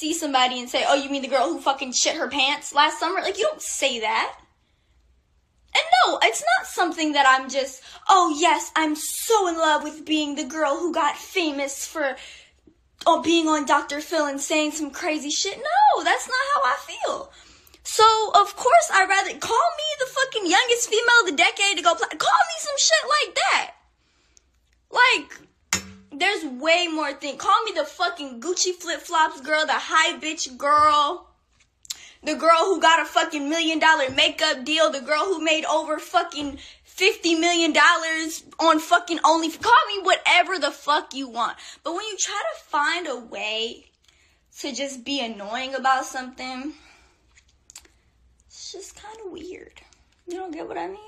see somebody and say, oh, you mean the girl who fucking shit her pants last summer? Like, you don't say that. And no, it's not something that I'm just, oh, yes, I'm so in love with being the girl who got famous for being on Dr. Phil and saying some crazy shit. No, that's not how I feel. So, of course, I'd rather call me the fucking youngest female of the decade to go play. Call me some shit like that. Like, there's way more things. Call me the fucking Gucci flip-flops girl, the high bitch girl, the girl who got a fucking $1 million makeup deal, the girl who made over fucking $50 million on fucking OnlyFans. Call me whatever the fuck you want. But when you try to find a way to just be annoying about something, it's just kind of weird. You don't get what I mean?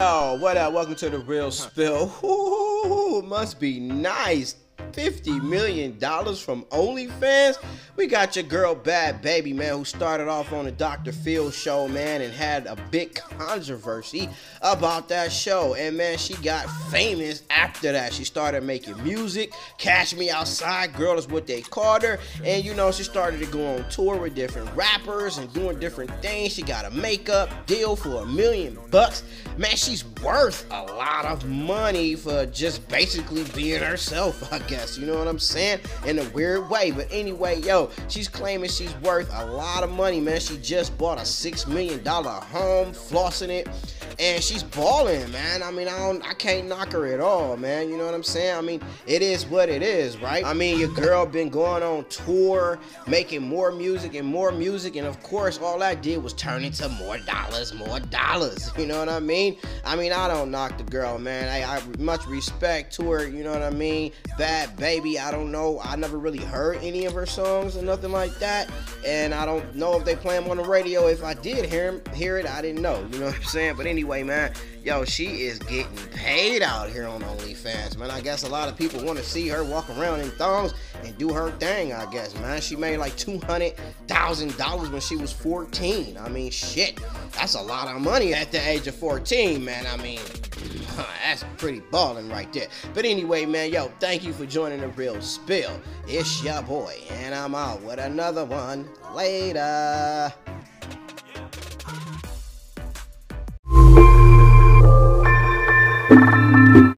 Oh, what up? Welcome to The Real Spill. Ooh, must be nice. $50 million from OnlyFans? We got your girl Bhad Bhabie, man, who started off on the Dr. Phil show, man, and had a big controversy about that show. And, man, she got famous after that. She started making music. Cash Me Outside Girl is what they called her. And, you know, she started to go on tour with different rappers and doing different things. She got a makeup deal for $1 million. Man, she's worth a lot of money for just basically being herself, I guess. You know what I'm saying? In a weird way. But anyway, yo, she's claiming she's worth a lot of money, man. She just bought a $6 million home, flossing it, and she's balling, man. I mean, I can't knock her at all, man. You know what I'm saying? I mean, it is what it is, right? I mean, your girl been going on tour, making more music, and of course, all that did was turn into more dollars, you know what I mean? I mean, I don't knock the girl, man. I much respect to her, you know what I mean? Bhad Bhabie, I don't know. I never really heard any of her songs or nothing like that, and I don't know if they play them on the radio. If I did hear it, I didn't know, you know what I'm saying? But anyway, man, yo, she is getting paid out here on OnlyFans, man. I guess a lot of people want to see her walk around in thongs and do her thing, I guess, man. She made like $200,000 when she was 14. I mean, shit, that's a lot of money at the age of 14, man. I mean, that's pretty balling right there. But anyway, man, yo, thank you for joining The Real Spill. It's your boy, and I'm out with another one. Later.